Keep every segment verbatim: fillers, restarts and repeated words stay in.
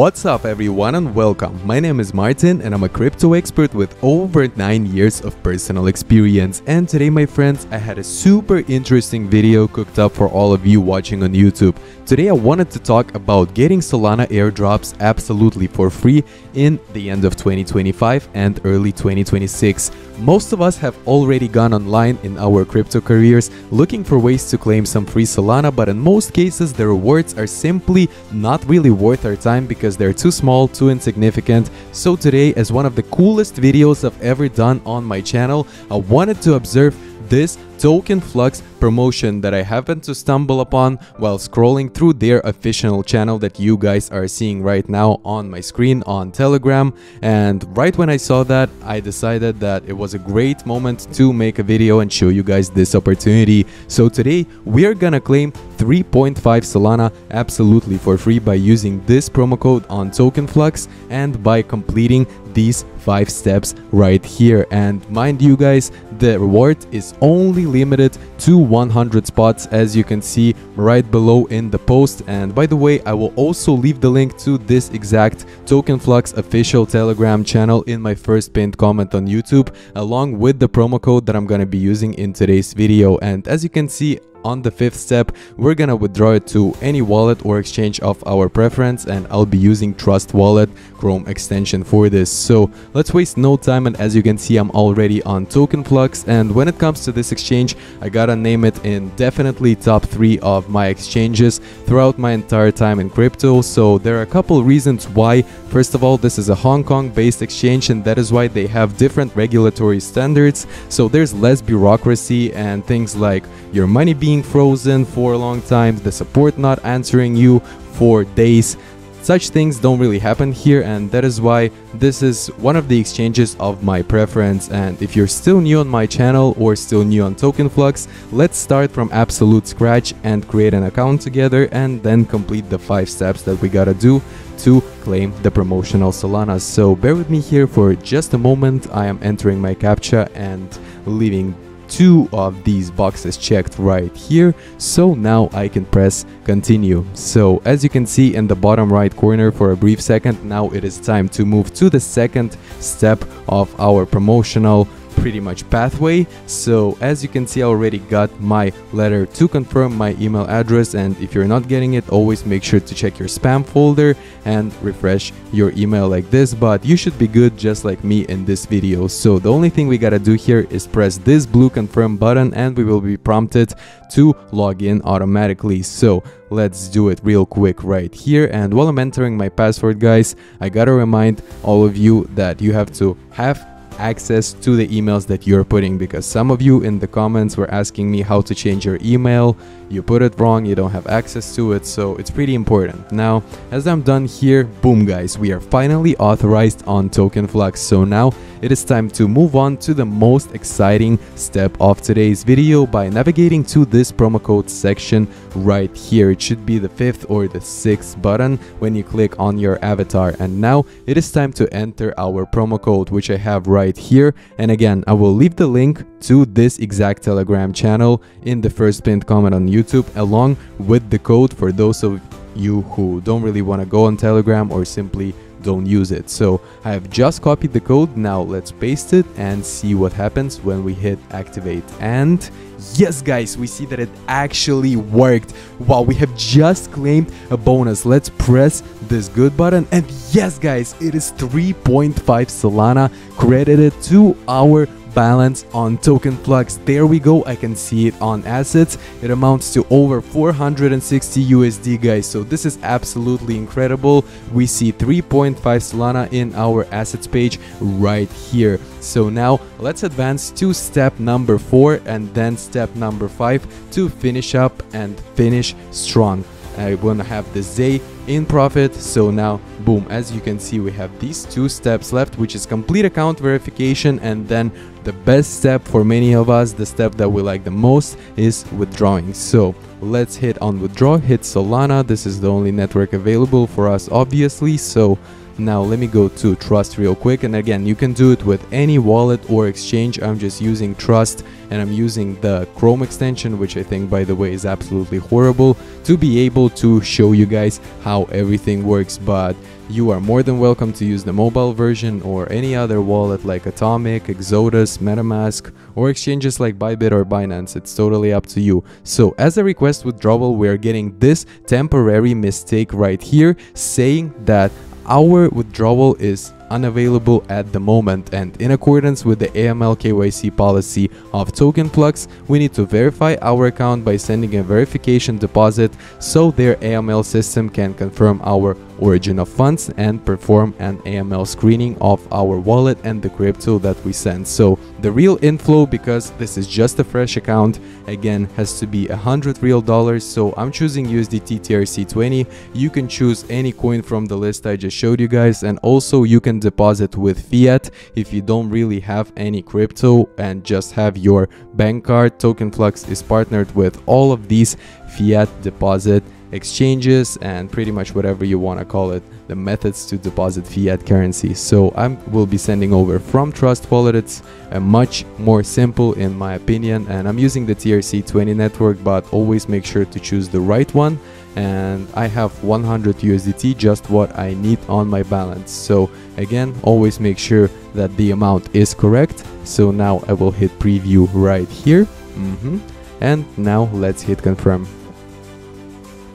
What's up everyone and welcome, my name is Martin and I'm a crypto expert with over nine years of personal experience, and today my friends I had a super interesting video cooked up for all of you watching on YouTube. Today I wanted to talk about getting Solana airdrops absolutely for free in the end of twenty twenty-five and early twenty twenty-six. Most of us have already gone online in our crypto careers looking for ways to claim some free Solana, but in most cases the rewards are simply not really worth our time because they're too small, too insignificant. So today, as one of the coolest videos I've ever done on my channel, I wanted to observe this TokenFlux promotion that I happened to stumble upon while scrolling through their official channel that you guys are seeing right now on my screen on Telegram. And right when I saw that, I decided that it was a great moment to make a video and show you guys this opportunity. So today we're gonna claim three point five Solana absolutely for free by using this promo code on TokenFlux and by completing these five steps right here. And mind you guys, the reward is only limited to one hundred spots, as you can see right below in the post. And by the way, I will also leave the link to this exact TokenFlux official Telegram channel in my first pinned comment on YouTube, along with the promo code that I'm going to be using in today's video. And as you can see, on the fifth step, we're gonna withdraw it to any wallet or exchange of our preference, and I'll be using Trust Wallet Chrome extension for this. So let's waste no time, and as you can see, I'm already on TokenFlux. And when it comes to this exchange, I gotta name it in definitely top three of my exchanges throughout my entire time in crypto. So there are a couple reasons why. First of all, this is a Hong Kong based exchange, and that is why they have different regulatory standards. So there's less bureaucracy and things like your money being frozen for a long time, the support not answering you for days. Such things don't really happen here, and that is why this is one of the exchanges of my preference. And if you're still new on my channel or still new on TokenFlux, let's start from absolute scratch and create an account together and then complete the five steps that we gotta do to claim the promotional Solana. So bear with me here for just a moment. I am entering my CAPTCHA and leaving two of these boxes checked right here, so now I can press continue. So as you can see in the bottom right corner for a brief second, now it is time to move to the second step of our promotional pretty much pathway. So as you can see, I already got my letter to confirm my email address, and if you're not getting it, always make sure to check your spam folder and refresh your email like this, but you should be good just like me in this video. So the only thing we gotta do here is press this blue confirm button and we will be prompted to log in automatically. So let's do it real quick right here. And while I'm entering my password, guys, I gotta remind all of you that you have to have access to the emails that you're putting, because some of you in the comments were asking me how to change your email. You put it wrong, you don't have access to it, so it's pretty important. Now as I'm done here, boom guys, we are finally authorized on TokenFlux. So now it is time to move on to the most exciting step of today's video by navigating to this promo code section right here. It should be the fifth or the sixth button when you click on your avatar, and now it is time to enter our promo code, which I have right here. And again, I will leave the link to this exact Telegram channel in the first pinned comment on YouTube, along with the code for those of you who don't really want to go on Telegram or simply don't use it. So I have just copied the code. Now let's paste it and see what happens when we hit activate. And yes guys, we see that it actually worked. Wow, we have just claimed a bonus. Let's press this good button, and yes guys, it is three point five Solana credited to our balance on TokenFlux. There we go, I can see it on assets. It amounts to over four hundred sixty U S D guys, so this is absolutely incredible. We see three point five Solana in our assets page right here. So now let's advance to step number four and then step number five to finish up and finish strong. I want to have this day in profit. So now boom, as you can see, we have these two steps left, which is complete account verification, and then the best step for many of us, the step that we like the most, is withdrawing. So let's hit on withdraw, hit Solana. This is the only network available for us obviously, so Now let me go to Trust real quick, and again you can do it with any wallet or exchange. I'm just using Trust, and I'm using the Chrome extension, which I think, by the way, is absolutely horrible, to be able to show you guys how everything works. But you are more than welcome to use the mobile version or any other wallet like Atomic, Exodus, Metamask, or exchanges like Bybit or Binance. It's totally up to you. So as a request withdrawal, we are getting this temporary mistake right here saying that our withdrawal is unavailable at the moment, and in accordance with the A M L K Y C policy of TokenFlux, we need to verify our account by sending a verification deposit so their A M L system can confirm our origin of funds and perform an A M L screening of our wallet and the crypto that we send. So the real inflow, because this is just a fresh account, again has to be one hundred real dollars. So I'm choosing U S D T T R C twenty. You can choose any coin from the list I just showed you guys, and also you can deposit with fiat if you don't really have any crypto and just have your bank card. TokenFlux is partnered with all of these fiat deposit exchanges and pretty much whatever you want to call it, the methods to deposit fiat currency. So I will be sending over from Trust Wallet. It's a much more simple in my opinion, and I'm using the T R C twenty network, but always make sure to choose the right one. And I have one hundred U S D T, just what I need on my balance. So again, always make sure that the amount is correct. So now I will hit preview right here. Mm-hmm. And now let's hit confirm.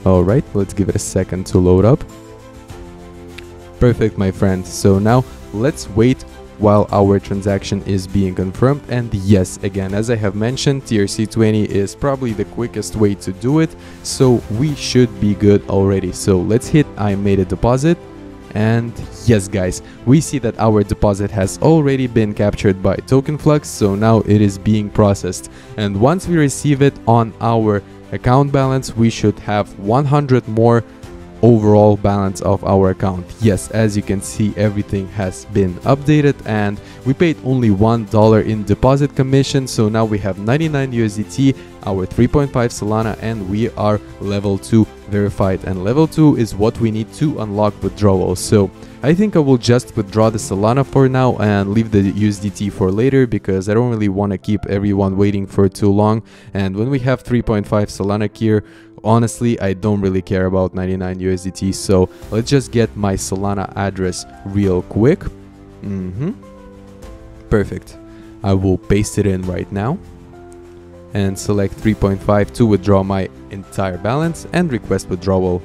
All right, let's give it a second to load up. Perfect, my friend. So now let's wait while our transaction is being confirmed. And yes, again, as I have mentioned, T R C twenty is probably the quickest way to do it, so we should be good already. So let's hit I made a deposit, and yes guys, we see that our deposit has already been captured by TokenFlux. So now it is being processed, and once we receive it on our account balance, we should have one hundred more overall balance of our account. Yes, as you can see, everything has been updated, and we paid only one dollar in deposit commission. So now we have ninety-nine U S D T, our three point five Solana, and we are level two verified, and level two is what we need to unlock withdrawal. So I think I will just withdraw the Solana for now and leave the U S D T for later, because I don't really want to keep everyone waiting for too long. And when we have three point five Solana here, honestly, I don't really care about ninety-nine U S D T. So let's just get my Solana address real quick. Mm-hmm. Perfect. I will paste it in right now and select three point five to withdraw my entire balance and request withdrawal.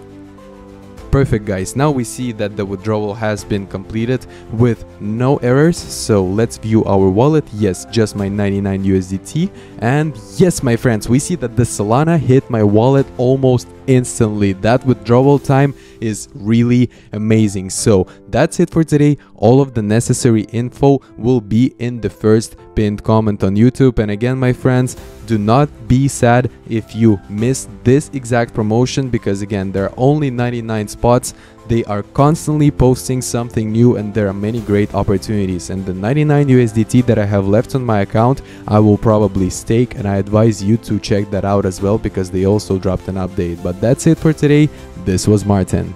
Perfect guys, now we see that the withdrawal has been completed with no errors. So let's view our wallet. Yes, just my ninety-nine U S D T, and yes my friends, we see that the Solana hit my wallet almost instantly. That withdrawal time is really amazing. So that's it for today. All of the necessary info will be in the first pinned comment on YouTube. And again my friends, do not be sad if you missed this exact promotion, because again, there are only ninety-nine spots. They are constantly posting something new, and there are many great opportunities. And the ninety-nine U S D T that I have left on my account, I will probably stake, and I advise you to check that out as well, because they also dropped an update. But that's it for today. This was Martin.